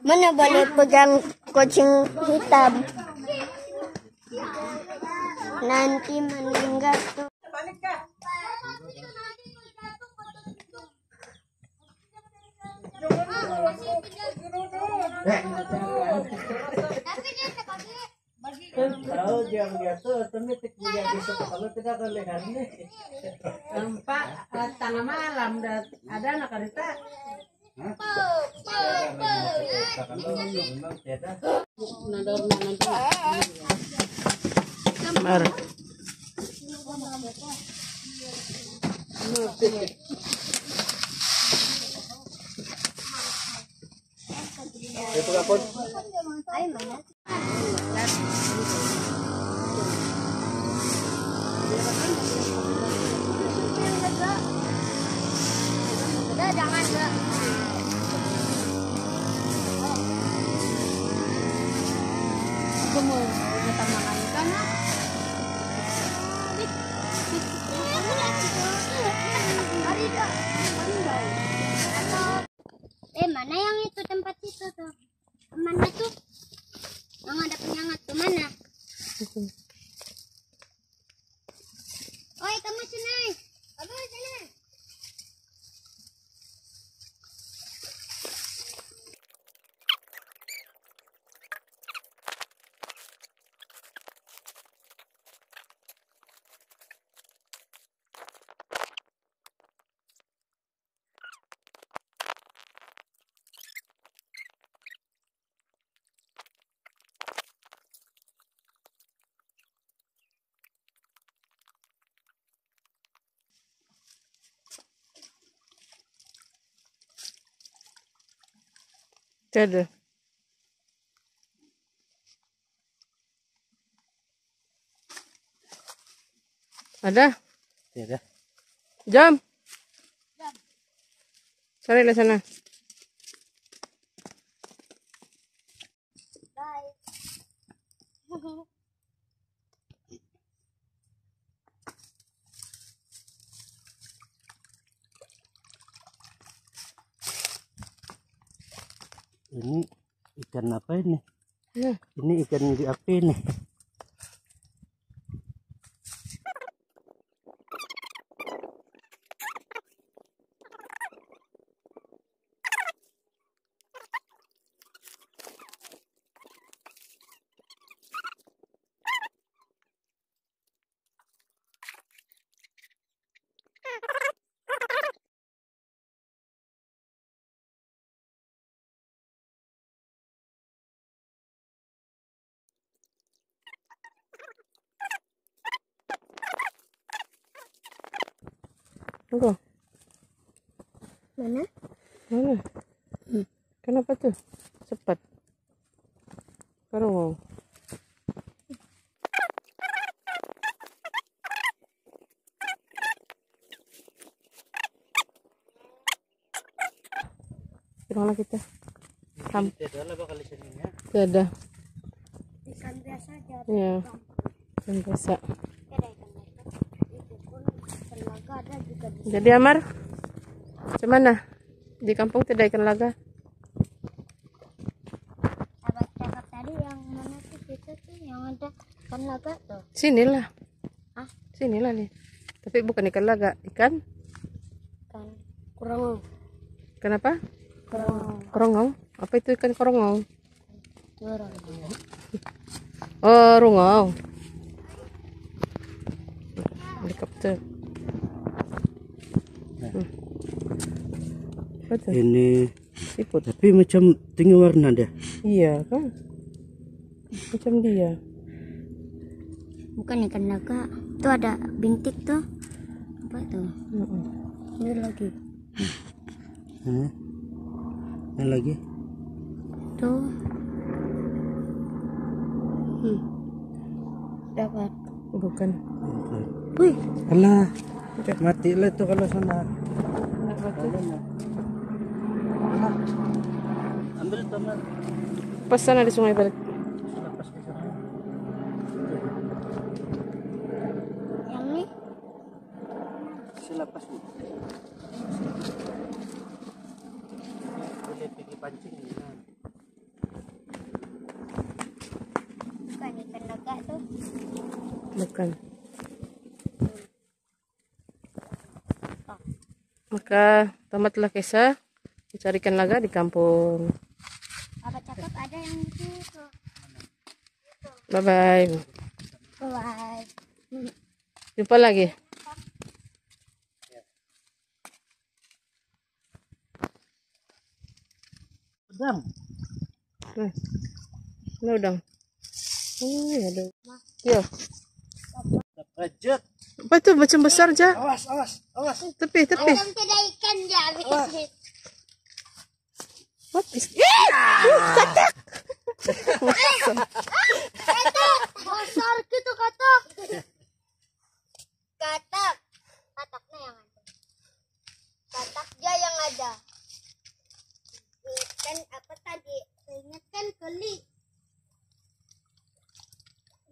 Mana boleh pegang kucing hitam? Nanti meninggal tuh. Tempat tengah malam ada anak kereta. Itu kapun. Ayo mana? Jangan enggak. Aku mau minta makan ikan. Mana yang itu tempat itu tuh? Mana tuh? Yang ada penyangat tuh mana? Oi, kamu sini. Kamu sini. Dadah. Ada? Ada. Jam. Jam. Cari di sana. Bye. Ini ikan apa ini? Ya. Ini ikan di api nih. Engkau. Mana? Mana? Kenapa tuh? Cepat. Karung. Kira-kira kita. Tidak bakal di sini ya. Tidak. Ikan biasa aja. Iya. Ikan biasa. Jadi Amar, gimana? Di kampung tidak ikan laga? Abang cakap tadi yang mana tuh itu tuh yang ada ikan laga tuh? Sinilah. Ah? Sinilah nih. Tapi bukan ikan laga, ikan? Ikan korongong. Kenapa? Korongong. Korongong? Apa itu ikan korongong? Korongong. Oh, rungau. Helikopter. Ini siput tapi macam tinggi warna deh. Iya kan? Macam dia. Bukan ikan naga. Itu ada bintik tuh. Apa itu? Ini lagi. Ini lagi. Tuh. Dapat. Bukan. Wih. Alah. Mati lah tuh kalau sana. Anak batu. ambil teman. Pesan di Sungai Balik. Mami. Selepas itu. Boleh pergi pancing. Bukan ikan naga tuh. Bukan. Maka tamatlah kisah mencarikan naga di kampung. Apa cakep ada yang di situ. Bye bye. Bye. Jumpa lagi. Udang. Nah, udang. Oh, ada. Yo. Rejek. Apa itu macam besar aja? Awas, awas, awas. Tepi, tepi. Macam ada ikan ya. What is it? Katak. Katak. Besar gitu katak. Katak. Kataknya yang ada. Katak dia yang ada. Ikan apa tadi? Ingat kan keli.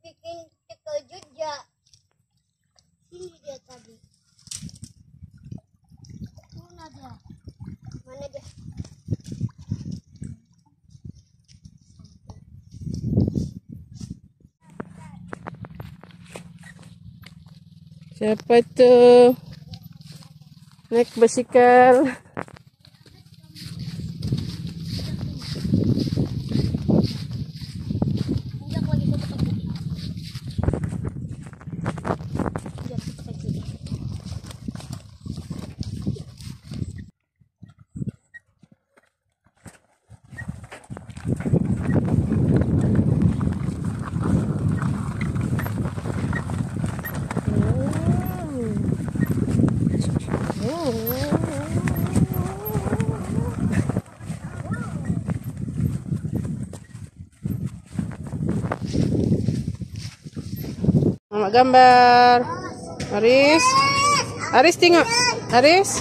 Bikin terkejut ya. Ini dia tadi. Mana dia? Mana dia? Siapa itu? Naik basikal. Mama gambar. Aris. Aris tengok. Aris.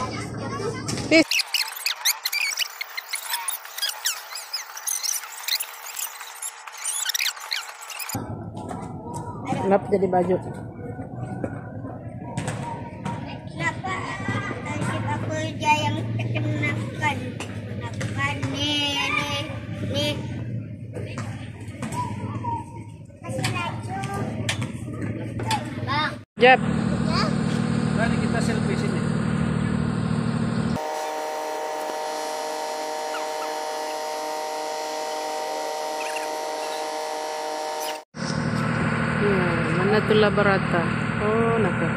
Lap jadi baju. Kenapa aku aja yang terkenalkan? Kenapa nih? Jep. Mari kita selfie sini. Mana tuh Labarata? Oh, nakal.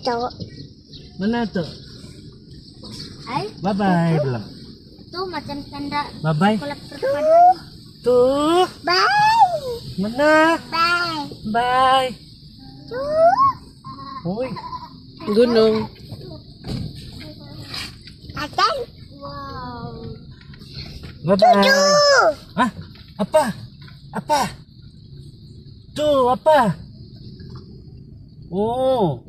Cowok. Mana tuh? Bye bye belum. Tuh macam tanda. Bye bye. Tuh. Bye. Mana? Bye. Bye. Tuh. Oi. Gunung. Akan. Wow. Bye bye. Hah? Apa? Apa? Tuh apa? Oh.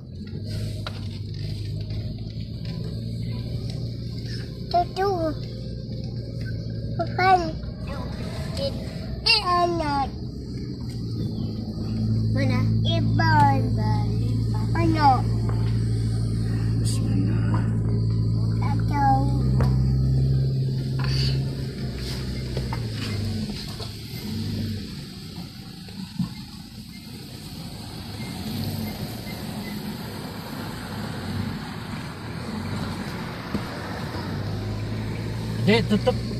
Tujuh. Bukan. Anak. Mana? Ibon. Anak. Jadi tutup